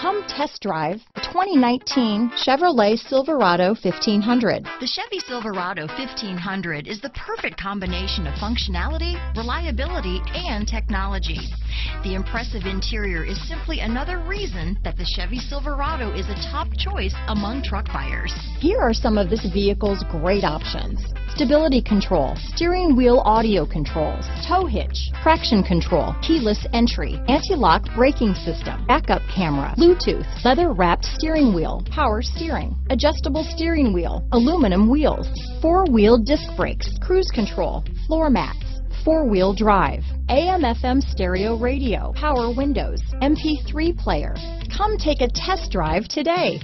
Come test drive the 2019 Chevrolet Silverado 1500. The Chevy Silverado 1500 is the perfect combination of functionality, reliability, and technology. The impressive interior is simply another reason that the Chevy Silverado is a top choice among truck buyers. Here are some of this vehicle's great options: stability control, steering wheel audio controls, tow hitch, traction control, keyless entry, anti-lock braking system, backup camera, Bluetooth, leather-wrapped steering wheel, power steering, adjustable steering wheel, aluminum wheels, four-wheel disc brakes, cruise control, floor mats, four-wheel drive, AM/FM stereo radio, power windows, MP3 player. Come take a test drive today.